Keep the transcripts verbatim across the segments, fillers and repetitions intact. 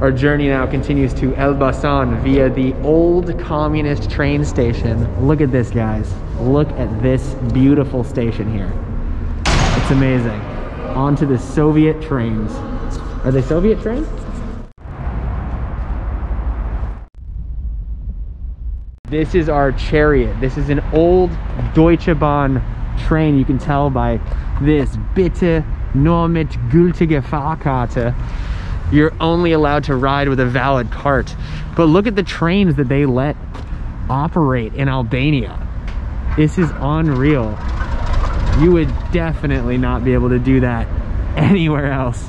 Our journey now continues to Elbasan via the old communist train station. Look at this, guys. Look at this beautiful station here. It's amazing. Onto the Soviet trains. Are they Soviet trains? This is our chariot. This is an old Deutsche Bahn train. You can tell by this. Bitte nur mit gültiger Fahrkarte. You're only allowed to ride with a valid cart. But look at the trains that they let operate in Albania. This is unreal. You would definitely not be able to do that anywhere else.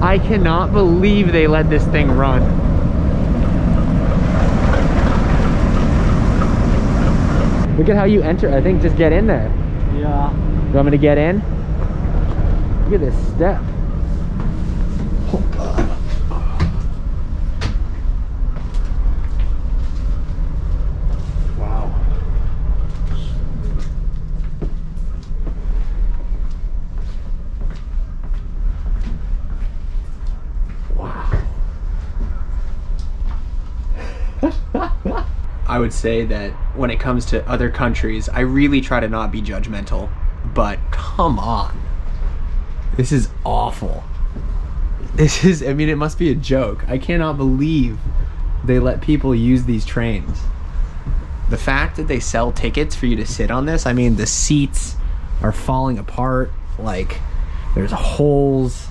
I cannot believe they let this thing run. Look at how you enter. I think just get in there. Yeah. You want me to get in? Look at this step. Wow. Wow. I would say that when it comes to other countries, I really try to not be judgmental, but come on. This is awful. This is, I mean, it must be a joke. I cannot believe they let people use these trains. The fact that they sell tickets for you to sit on this, I mean, the seats are falling apart, like there's holes,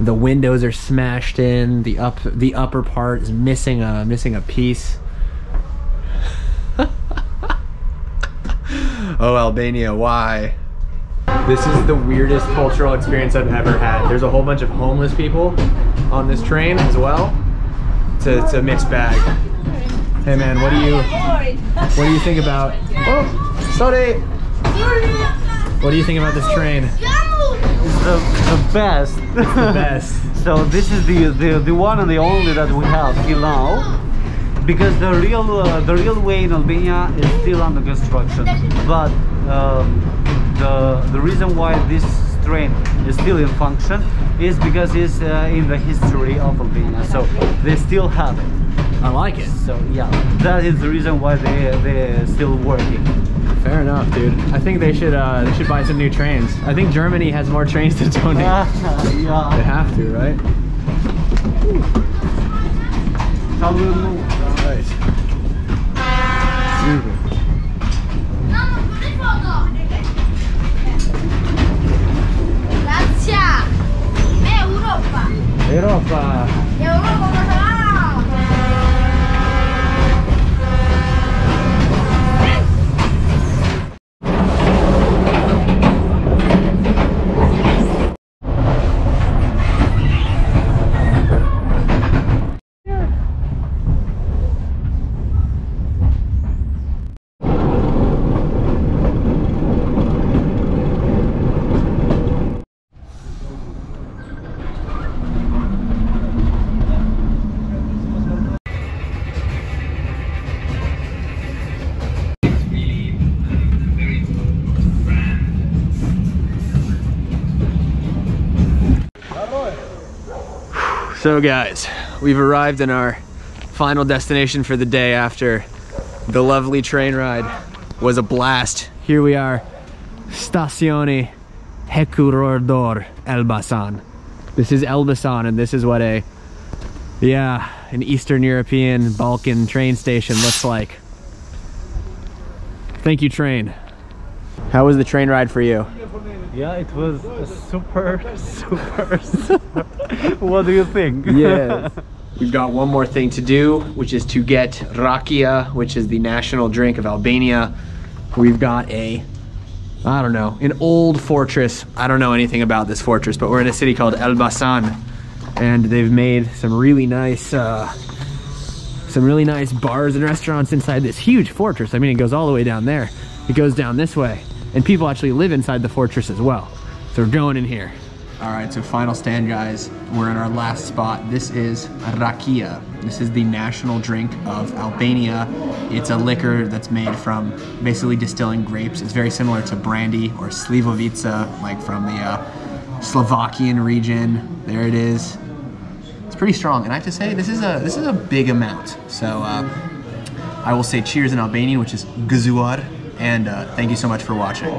the windows are smashed in, the up, the upper part is missing a, missing a piece. Oh, Albania, why? This is the weirdest cultural experience I've ever had. There's a whole bunch of homeless people on this train as well. It's a, it's a mixed bag. Hey man, what do you what do you think about oh, sorry. What do you think about this train? It's the, the best. It's the best. So this is the, the, the one and the only that we have till now. Because the real uh, the real way in Albania is still under construction, but um, the the reason why this train is still in function is because it's uh, in the history of Albania, so they still have it. I like it. So yeah, that is the reason why they they're still working. Fair enough, dude. I think they should uh, they should buy some new trains. I think Germany has more trains to donate. Yeah. They have to, right? How will move? Right. Europa. Europa. Europa. So guys, we've arrived in our final destination for the day after the lovely train ride was a blast. Here we are, Stacioni Hekurordor Elbasan. This is Elbasan, and this is what a, yeah, an Eastern European Balkan train station looks like. Thank you, train. How was the train ride for you? Yeah, it was super, super, super. What do you think? Yes. We've got one more thing to do, which is to get rakia, which is the national drink of Albania. We've got a, I don't know, an old fortress. I don't know anything about this fortress, but we're in a city called Elbasan, and they've made some really nice, uh, some really nice bars and restaurants inside this huge fortress. I mean, it goes all the way down there. It goes down this way, and people actually live inside the fortress as well. So we're going in here. All right, so final stand, guys. We're in our last spot. This is rakia. This is the national drink of Albania. It's a liquor that's made from basically distilling grapes. It's very similar to brandy or slivovica, like from the uh, Slovakian region. There it is. It's pretty strong, and I have to say this is a this is a big amount. So uh, I will say cheers in Albanian, which is gëzuar, and uh, thank you so much for watching.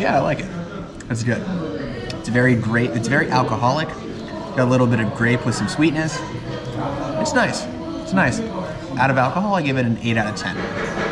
Yeah, I like it. That's good. It's very great. It's very alcoholic. Got a little bit of grape with some sweetness. It's nice. It's nice. Out of alcohol, I give it an eight out of ten.